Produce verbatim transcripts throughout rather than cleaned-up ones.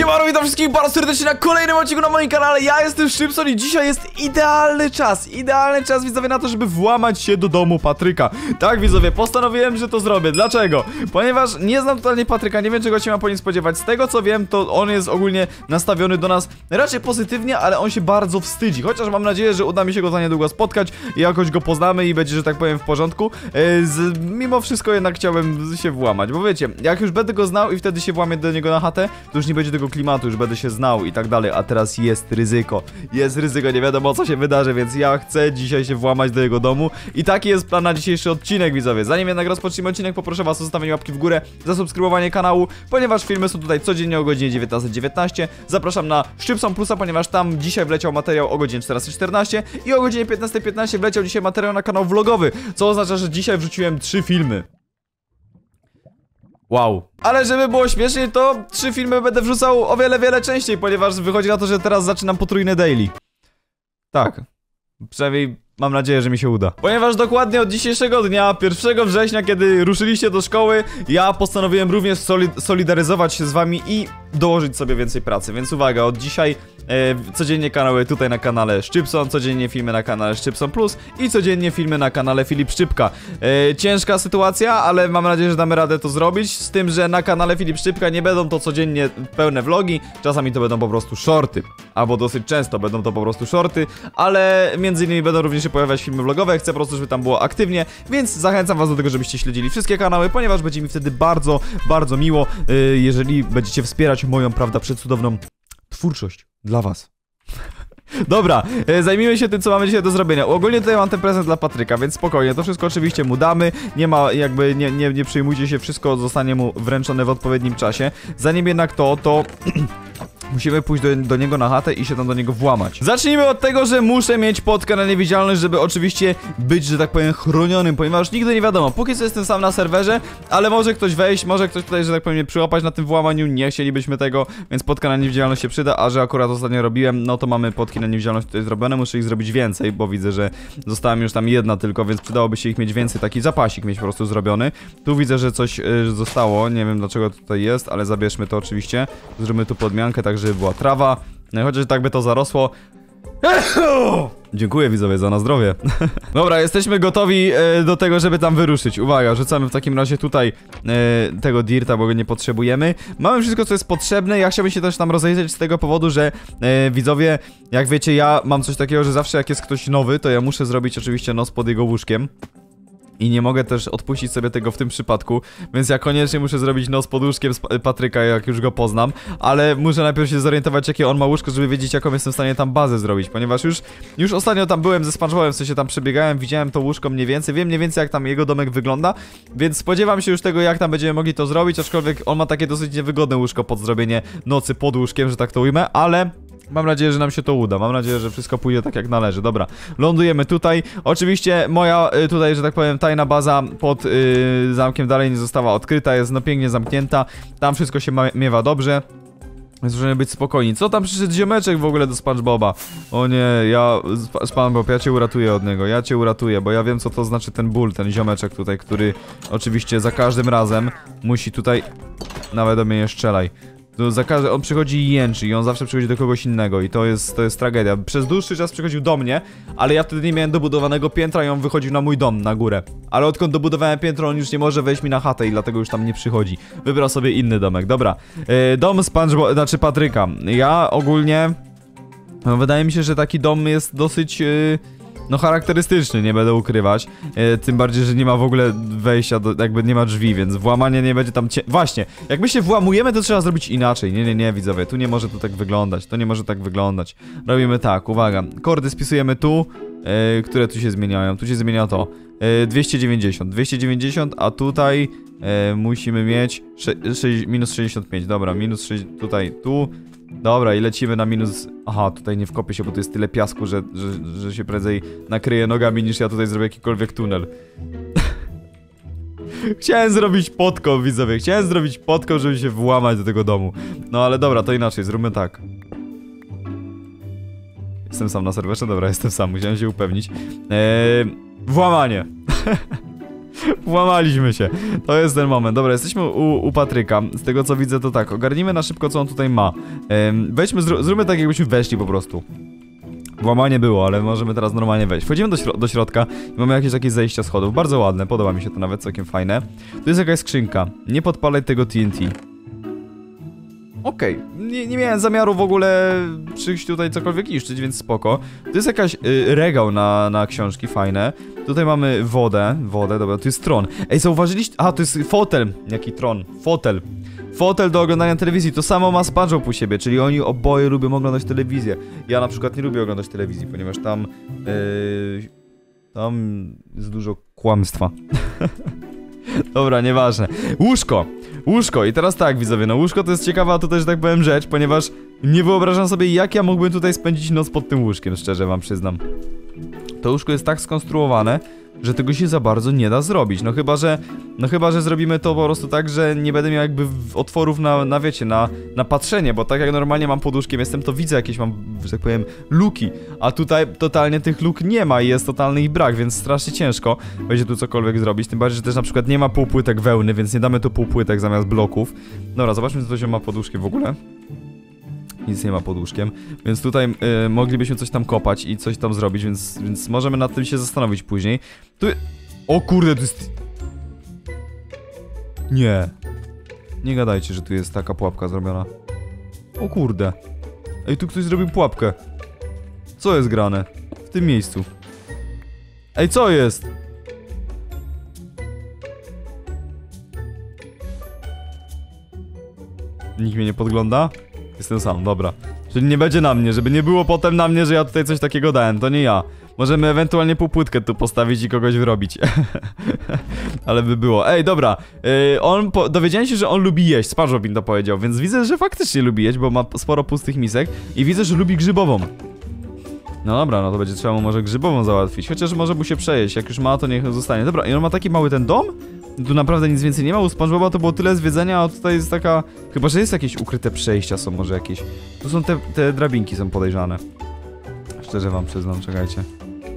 Siemano, witam wszystkich bardzo serdecznie na kolejnym odcinku na moim kanale. Ja jestem Szczypson i dzisiaj jest idealny czas, idealny czas, widzowie, na to, żeby włamać się do domu Patryka. Tak, widzowie, postanowiłem, że to zrobię. Dlaczego? Ponieważ nie znam totalnie Patryka, nie wiem, czego się mam po nim spodziewać. Z tego, co wiem, to on jest ogólnie nastawiony do nas raczej pozytywnie, ale on się bardzo wstydzi. Chociaż mam nadzieję, że uda mi się go za niedługo spotkać i jakoś go poznamy i będzie, że tak powiem, w porządku. Z, mimo wszystko jednak chciałem się włamać, bo wiecie, jak już będę go znał i wtedy się włamię do niego na chatę, to już nie będzie tego klimatu, już będę się znał i tak dalej, a teraz jest ryzyko, jest ryzyko, nie wiadomo, co się wydarzy, więc ja chcę dzisiaj się włamać do jego domu i taki jest plan na dzisiejszy odcinek, widzowie. Zanim jednak rozpoczniemy odcinek, poproszę was o zostawienie łapki w górę, zasubskrybowanie kanału, ponieważ filmy są tutaj codziennie o godzinie dziewiętnastej dziewiętnaście. Zapraszam na Szczypson Plusa, ponieważ tam dzisiaj wleciał materiał o godzinie czternastej czternaście i o godzinie piętnastej piętnaście wleciał dzisiaj materiał na kanał vlogowy, co oznacza, że dzisiaj wrzuciłem trzy filmy. Wow. Ale żeby było śmiesznie, to trzy filmy będę wrzucał o wiele, wiele częściej, ponieważ wychodzi na to, że teraz zaczynam potrójne daily. Tak. Przynajmniej mam nadzieję, że mi się uda. Ponieważ dokładnie od dzisiejszego dnia, pierwszego września, kiedy ruszyliście do szkoły, ja postanowiłem również solid solidaryzować się z wami i dołożyć sobie więcej pracy. Więc uwaga, od dzisiaj e, codziennie kanały tutaj na kanale Szczypson, codziennie filmy na kanale Szczypson Plus i codziennie filmy na kanale Filip Szybka. E, ciężka sytuacja, ale mam nadzieję, że damy radę to zrobić, z tym, że na kanale Filip Szybka nie będą to codziennie pełne vlogi, czasami to będą po prostu shorty, albo dosyć często będą to po prostu shorty, ale między innymi będą również pojawiać filmy vlogowe, chcę po prostu, żeby tam było aktywnie, więc zachęcam was do tego, żebyście śledzili wszystkie kanały, ponieważ będzie mi wtedy bardzo, bardzo miło, yy, jeżeli będziecie wspierać moją, prawda, przecudowną twórczość dla was. Dobra, e, zajmijmy się tym, co mamy dzisiaj do zrobienia. Ogólnie tutaj mam ten prezent dla Patryka, więc spokojnie, to wszystko oczywiście mu damy. Nie ma, jakby, nie, nie, nie przyjmujcie się, wszystko zostanie mu wręczone w odpowiednim czasie. Zanim jednak to, to... musimy pójść do, do niego na chatę i się tam do niego włamać. Zacznijmy od tego, że muszę mieć podkę na niewidzialność, żeby oczywiście być, że tak powiem, chronionym, ponieważ nigdy nie wiadomo. Póki co jestem sam na serwerze, ale może ktoś wejść, może ktoś tutaj, że tak powiem, mnie przyłapać na tym włamaniu. Nie chcielibyśmy tego, więc podka na niewidzialność się przyda, a że akurat ostatnio robiłem, no to mamy podki na niewidzialność tutaj zrobione. Muszę ich zrobić więcej, bo widzę, że została mi już tam jedna tylko, więc przydałoby się ich mieć więcej, taki zapasik mieć po prostu zrobiony. Tu widzę, że coś yy, zostało, nie wiem dlaczego tutaj jest, ale zabierzmy to oczywiście. Zróbmy tu podmiankę, tak żeby była trawa, no i chociaż tak by to zarosło. Dziękuję, widzowie, za na zdrowie. Dobra, jesteśmy gotowi e, do tego, żeby tam wyruszyć. Uwaga, rzucamy w takim razie tutaj e, tego dirta, bo go nie potrzebujemy. Mamy wszystko, co jest potrzebne. Ja chciałbym się też tam rozejrzeć z tego powodu, że e, widzowie, jak wiecie, ja mam coś takiego, że zawsze jak jest ktoś nowy, to ja muszę zrobić oczywiście nos pod jego łóżkiem. I nie mogę też odpuścić sobie tego w tym przypadku, więc ja koniecznie muszę zrobić nos pod łóżkiem Patryka, jak już go poznam. Ale muszę najpierw się zorientować, jakie on ma łóżko, żeby wiedzieć, jaką jestem w stanie tam bazę zrobić. Ponieważ już, już ostatnio tam byłem ze Spongebobem, w sensie tam przebiegałem, widziałem to łóżko mniej więcej. Wiem mniej więcej, jak tam jego domek wygląda, więc spodziewam się już tego, jak tam będziemy mogli to zrobić. Aczkolwiek on ma takie dosyć niewygodne łóżko pod zrobienie nocy pod łóżkiem, że tak to ujmę, ale... mam nadzieję, że nam się to uda, mam nadzieję, że wszystko pójdzie tak jak należy. Dobra, lądujemy tutaj. Oczywiście moja y, tutaj, że tak powiem, tajna baza pod y, zamkiem dalej nie została odkryta, jest no pięknie zamknięta. Tam wszystko się miewa dobrze, więc możemy być spokojni. Co tam przyszedł ziomeczek w ogóle do Spongeboba? O nie, ja... Spongebob, ja cię uratuję od niego, ja cię uratuję, bo ja wiem, co to znaczy ten ból, ten ziomeczek tutaj, który oczywiście za każdym razem musi tutaj... nawet do mnie nie strzelaj. To za każdy, on przychodzi i jęczy i on zawsze przychodzi do kogoś innego i to jest, to jest tragedia. Przez dłuższy czas przychodził do mnie, ale ja wtedy nie miałem dobudowanego piętra i on wychodził na mój dom, na górę. Ale odkąd dobudowałem piętro, on już nie może wejść mi na chatę i dlatego już tam nie przychodzi. Wybrał sobie inny domek, dobra. Yy, dom Spongebob, znaczy Patryka. Ja ogólnie... no, wydaje mi się, że taki dom jest dosyć... Yy... no charakterystyczny, nie będę ukrywać. e, Tym bardziej, że nie ma w ogóle wejścia do, jakby nie ma drzwi, więc włamanie nie będzie tam cie... Właśnie, jak my się włamujemy, to trzeba zrobić inaczej. Nie, nie, nie, widzowie, tu nie może to tak wyglądać. To nie może tak wyglądać. Robimy tak, uwaga, kordy spisujemy tu. e, Które tu się zmieniają, tu się zmienia to e, dwieście dziewięćdziesiąt, dwieście dziewięćdziesiąt, a tutaj e, musimy mieć minus sześćdziesiąt pięć, dobra, minus sześć, tutaj, tu. Dobra, i lecimy na minus... aha, tutaj nie wkopię się, bo tu jest tyle piasku, że, że, że się prędzej nakryję nogami, niż ja tutaj zrobię jakikolwiek tunel. Chciałem zrobić podkop, widzowie, chciałem zrobić podkop, żeby się włamać do tego domu. No ale dobra, to inaczej, zróbmy tak. Jestem sam na serwerze? Dobra, jestem sam, musiałem się upewnić. Eee, włamanie. Włamaliśmy się. To jest ten moment. Dobra, jesteśmy u, u Patryka. Z tego co widzę to tak, ogarnijmy na szybko co on tutaj ma. Ym, weźmy, zró zróbmy tak jakbyśmy weszli po prostu. Włamanie było, ale możemy teraz normalnie wejść. Wchodzimy do, śro do środka i mamy jakieś takie zejścia schodów. Bardzo ładne, podoba mi się to nawet, całkiem fajne. Tu jest jakaś skrzynka. Nie podpalaj tego T N T. Okej, okay. nie, nie miałem zamiaru w ogóle przyjść tutaj cokolwiek niszczyć, więc spoko. Tu jest jakaś y, regał na, na książki, fajne. Tutaj mamy wodę, wodę, dobra, tu jest tron. Ej, zauważyliście? A, to jest fotel. Jaki tron? Fotel. Fotel do oglądania telewizji, to samo ma Spongebob u siebie, czyli oni oboje lubią oglądać telewizję. Ja na przykład nie lubię oglądać telewizji, ponieważ tam... Yy, tam jest dużo kłamstwa. Dobra, nieważne. Łóżko! Łóżko! I teraz tak, widzowie, no łóżko to jest ciekawa, to też tak powiem rzecz, ponieważ nie wyobrażam sobie, jak ja mógłbym tutaj spędzić noc pod tym łóżkiem, szczerze wam przyznam. To łóżko jest tak skonstruowane, że tego się za bardzo nie da zrobić, no chyba, że no chyba, że zrobimy to po prostu tak, że nie będę miał jakby otworów na, na wiecie, na, na patrzenie, bo tak jak normalnie mam pod łóżkiem jestem, to widzę jakieś mam, że tak powiem, luki, a tutaj totalnie tych luk nie ma i jest totalny ich brak, więc strasznie ciężko będzie tu cokolwiek zrobić, tym bardziej, że też na przykład nie ma półpłytek wełny, więc nie damy tu półpłytek zamiast bloków. Dobra, zobaczmy co to się ma pod łóżkiem w ogóle. Nic nie ma pod łóżkiem, więc tutaj y, moglibyśmy coś tam kopać i coś tam zrobić, więc, więc możemy nad tym się zastanowić później. Tu... O kurde, to jest... Nie. Nie gadajcie, że tu jest taka pułapka zrobiona. O kurde. Ej, tu ktoś zrobił pułapkę. Co jest grane? W tym miejscu. Ej, co jest? Nikt mnie nie podgląda? Jestem sam, dobra. Czyli nie będzie na mnie, żeby nie było potem na mnie, że ja tutaj coś takiego dałem, to nie ja. Możemy ewentualnie półpłytkę tu postawić i kogoś wyrobić. Ale by było. Ej, dobra. Yy, on po... Dowiedziałem się, że on lubi jeść. Spongebob mi to powiedział, więc widzę, że faktycznie lubi jeść, bo ma sporo pustych misek. I widzę, że lubi grzybową. No dobra, no to będzie trzeba mu może grzybową załatwić. Chociaż może mu się przejeść, jak już ma, to niech zostanie. Dobra, i on ma taki mały ten dom? Tu naprawdę nic więcej nie ma, u Spongeboba to było tyle zwiedzenia, a tutaj jest taka... Chyba, że jest jakieś ukryte przejścia, są może jakieś... Tu są te, te drabinki, są podejrzane. Szczerze wam przyznam, czekajcie.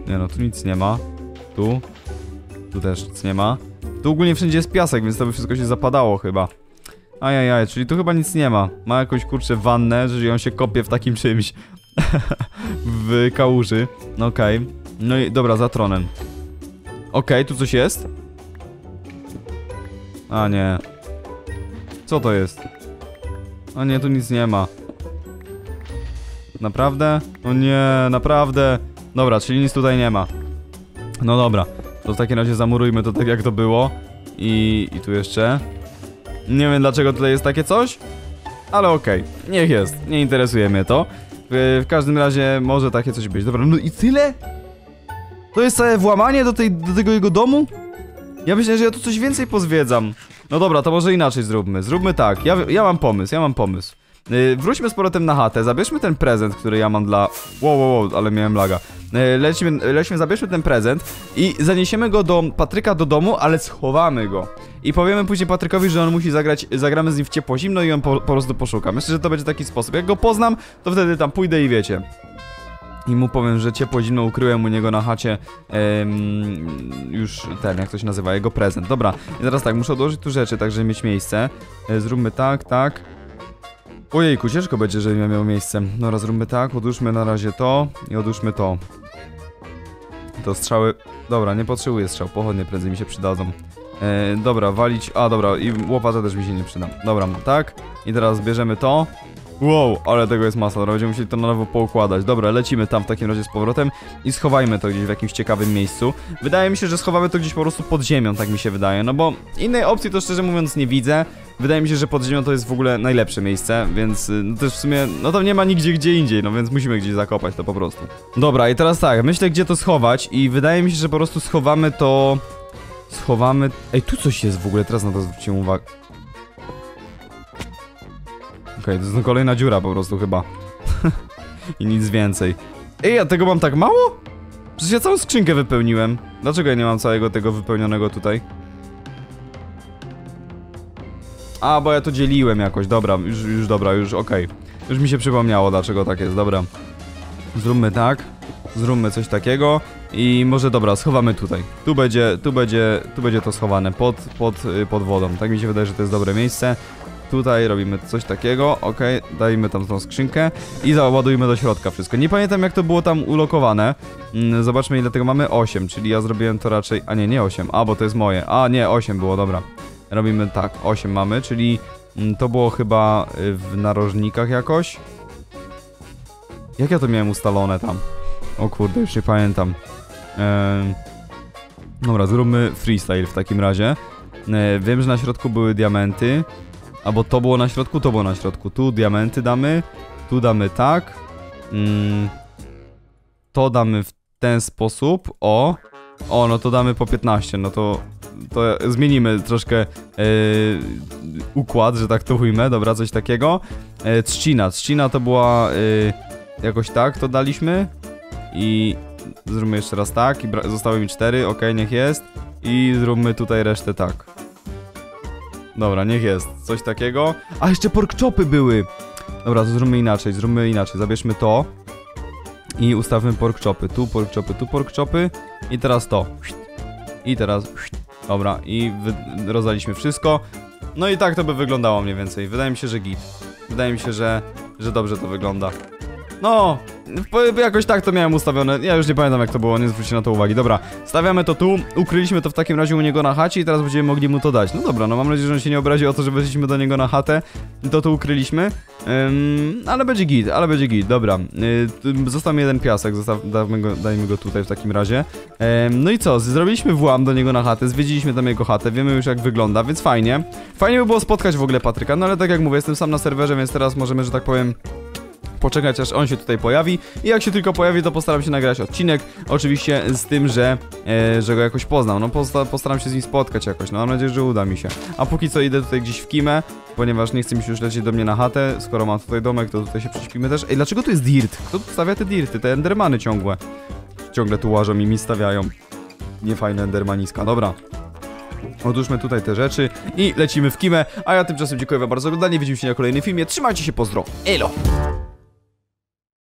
Nie no, tu nic nie ma. Tu. Tu też nic nie ma. Tu ogólnie wszędzie jest piasek, więc to by wszystko się zapadało chyba. Ajajaj, czyli tu chyba nic nie ma. Ma jakąś, kurczę, wannę, czyli on się kopie w takim czymś. W kałuży. No okej. Okay. No i dobra, za tronem. Okej, okay, tu coś jest? A nie. Co to jest? A nie, tu nic nie ma. Naprawdę? O nie, naprawdę. Dobra, czyli nic tutaj nie ma. No dobra, to w takim razie zamurujmy to tak jak to było. I, i tu jeszcze. Nie wiem dlaczego tutaj jest takie coś. Ale okej, okay. Niech jest. Nie interesuje mnie to. W, w każdym razie może takie coś być. Dobra, no i tyle? To jest całe włamanie do, tej, do tego jego domu? Ja myślę, że ja tu coś więcej pozwiedzam. No dobra, to może inaczej zróbmy. Zróbmy tak, ja, ja mam pomysł, ja mam pomysł. Yy, wróćmy z powrotem na chatę, zabierzmy ten prezent, który ja mam dla... Wow, wow, wow, ale miałem laga. Yy, lećmy, lećmy, zabierzmy ten prezent i zaniesiemy go do Patryka do domu, ale schowamy go. I powiemy później Patrykowi, że on musi zagrać, zagramy z nim w ciepło zimno i on po, po prostu poszuka. Myślę, że to będzie taki sposób. Jak go poznam, to wtedy tam pójdę i wiecie... I mu powiem, że ciepło zimno ukryłem u niego na chacie ym, już ten, jak to się nazywa, jego prezent. Dobra, i teraz tak, muszę odłożyć tu rzeczy, tak żeby mieć miejsce. e, Zróbmy tak, tak. Ojejku, ciężko będzie, żebym ja miał miejsce. No raz zróbmy tak, odłóżmy na razie to. I odłóżmy to. To strzały, dobra, nie potrzebuję strzał, pochodnie prędzej mi się przydadzą. e, Dobra, walić, a dobra, i łopata też mi się nie przyda. Dobra, tak, i teraz bierzemy to. Wow, ale tego jest masa, będziemy musieli to na nowo poukładać. Dobra, lecimy tam w takim razie z powrotem i schowajmy to gdzieś w jakimś ciekawym miejscu. Wydaje mi się, że schowamy to gdzieś po prostu pod ziemią, tak mi się wydaje, no bo innej opcji to szczerze mówiąc nie widzę. Wydaje mi się, że pod ziemią to jest w ogóle najlepsze miejsce, więc no też w sumie, no to nie ma nigdzie gdzie indziej, no więc musimy gdzieś zakopać to po prostu. Dobra, i teraz tak, myślę gdzie to schować i wydaje mi się, że po prostu schowamy to... Schowamy... Ej, tu coś jest w ogóle, teraz na to zwróciłem uwagę. Okej, okay, to jest kolejna dziura po prostu chyba. I nic więcej. Ej, ja tego mam tak mało? Przecież ja całą skrzynkę wypełniłem. Dlaczego ja nie mam całego tego wypełnionego tutaj? A, bo ja to dzieliłem jakoś, dobra, już, już dobra, już okej. Okay. Już mi się przypomniało dlaczego tak jest, dobra. Zróbmy tak, zróbmy coś takiego. I może, dobra, schowamy tutaj. Tu będzie, tu będzie, tu będzie to schowane pod, pod, pod wodą. Tak mi się wydaje, że to jest dobre miejsce. Tutaj robimy coś takiego, ok, dajmy tam tą skrzynkę i załadujmy do środka wszystko. Nie pamiętam, jak to było tam ulokowane. Zobaczmy, ile tego mamy. osiem, czyli ja zrobiłem to raczej... A nie, nie osiem, a bo to jest moje. A nie, osiem było, dobra. Robimy tak, osiem mamy, czyli to było chyba w narożnikach jakoś. Jak ja to miałem ustalone tam? O kurde, już nie pamiętam. Eee... Dobra, zróbmy freestyle w takim razie. Eee, wiem, że na środku były diamenty. Albo to było na środku, to było na środku. Tu diamenty damy, tu damy tak. Mm, to damy w ten sposób, o. O, no to damy po piętnaście, no to, to zmienimy troszkę yy, układ, że tak to ujmę, dobra, coś takiego. Yy, trzcina, trzcina to była yy, jakoś tak, to daliśmy. I zróbmy jeszcze raz tak, i zostały mi cztery, ok, niech jest. I zróbmy tutaj resztę tak. Dobra, niech jest. Coś takiego. A jeszcze pork chopy były! Dobra, to zróbmy inaczej, zróbmy inaczej. Zabierzmy to i ustawmy pork chopy. Tu pork chopy, tu pork chopy. I teraz to. I teraz... Dobra, i rozdaliśmy wszystko. No i tak to by wyglądało mniej więcej. Wydaje mi się, że git. Wydaje mi się, że, że dobrze to wygląda. No, jakoś tak to miałem ustawione. Ja już nie pamiętam, jak to było, nie zwróćcie na to uwagi. Dobra, stawiamy to tu, ukryliśmy to w takim razie u niego na chacie i teraz będziemy mogli mu to dać. No dobra, no mam nadzieję, że on się nie obrazi o to, że weszliśmy do niego na chatę. To tu ukryliśmy. Ym, ale będzie git, ale będzie git, dobra. Yy, został mi jeden piasek, zostaw, dajmy, go, dajmy go tutaj w takim razie. Yy, no i co, zrobiliśmy włam do niego na chatę, zwiedziliśmy tam jego chatę, wiemy już, jak wygląda, więc fajnie. Fajnie by było spotkać w ogóle Patryka, no ale tak jak mówię, jestem sam na serwerze, więc teraz możemy, że tak powiem... poczekać, aż on się tutaj pojawi i jak się tylko pojawi, to postaram się nagrać odcinek, oczywiście z tym, że, e, że go jakoś poznam, no posta postaram się z nim spotkać jakoś, no mam nadzieję, że uda mi się. A póki co idę tutaj gdzieś w kimę, ponieważ nie chce mi się już lecieć do mnie na chatę, skoro mam tutaj domek, to tutaj się prześpimy też. Ej, dlaczego tu jest dirt? Kto tu stawia te dirty? Te endermany ciągłe. Ciągle tu łażą i mi stawiają. Niefajne endermaniska, dobra. Odłóżmy tutaj te rzeczy i lecimy w kimę, a ja tymczasem dziękuję wam bardzo za oglądanie, widzimy się na kolejnym filmie, trzymajcie się, pozdro, elo!